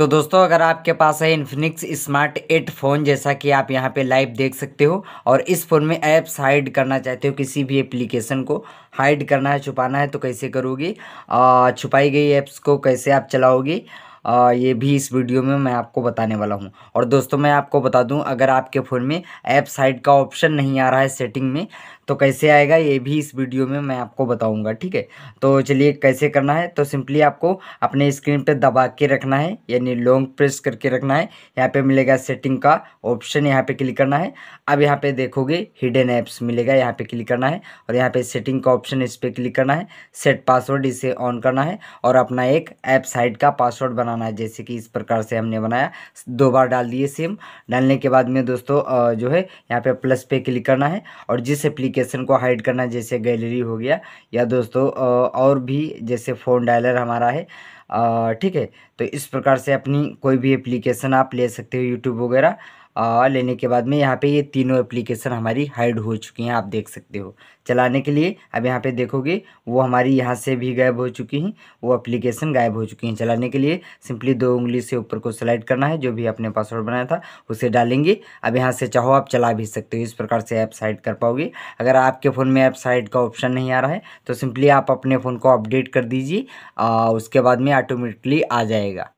तो दोस्तों अगर आपके पास है इन्फिनिक्स स्मार्ट 8 फ़ोन, जैसा कि आप यहां पे लाइव देख सकते हो, और इस फ़ोन में ऐप्स हाइड करना चाहते हो, किसी भी एप्लीकेशन को हाइड करना है, छुपाना है तो कैसे करोगे, छुपाई गई ऐप्स को कैसे आप चलाओगे, ये भी इस वीडियो में मैं आपको बताने वाला हूं। और दोस्तों मैं आपको बता दूं, अगर आपके फ़ोन में ऐप्स हाइड का ऑप्शन नहीं आ रहा है सेटिंग में तो कैसे आएगा, ये भी इस वीडियो में मैं आपको बताऊंगा। ठीक है, तो चलिए कैसे करना है। तो सिंपली आपको अपने स्क्रीन पर दबा के रखना है, यानी लॉन्ग प्रेस करके रखना है। यहाँ पर मिलेगा सेटिंग का ऑप्शन, यहाँ पर क्लिक करना है। अब यहाँ पर देखोगे हिडन ऐप्स मिलेगा, यहाँ पर क्लिक करना है। और यहाँ पर सेटिंग का ऑप्शन, इस पर क्लिक करना है। सेट पासवर्ड, इसे ऑन करना है और अपना एक ऐप्स हाइड का पासवर्ड बनाना है, जैसे कि इस प्रकार से हमने बनाया। दो बार डाल दिए सिम, डालने के बाद में दोस्तों जो है यहाँ पे प्लस पे क्लिक करना है। और जिस एप्लीकेशन को हाइड करना है, जैसे गैलरी हो गया, या दोस्तों और भी जैसे फ़ोन डायलर हमारा है, ठीक है। तो इस प्रकार से अपनी कोई भी एप्लीकेशन आप ले सकते हो, यूट्यूब वगैरह लेने के बाद में यहाँ पे ये तीनों एप्लीकेशन हमारी हाइड हो चुकी हैं, आप देख सकते हो चलाने के लिए। अब यहाँ पे देखोगे वो हमारी यहाँ से भी गायब हो चुकी हैं, वो एप्लीकेशन गायब हो चुकी हैं। चलाने के लिए सिंपली दो उंगली से ऊपर को स्लाइड करना है, जो भी आपने पासवर्ड बनाया था उसे डालेंगे। अब यहाँ से चाहो आप चला भी सकते हो, इस प्रकार से ऐप्स हाइड कर पाओगे। अगर आपके फ़ोन में ऐप्स हाइड का ऑप्शन नहीं आ रहा है तो सिंपली आप अपने फ़ोन को अपडेट कर दीजिए, उसके बाद में ऑटोमेटिकली आ जाएगा।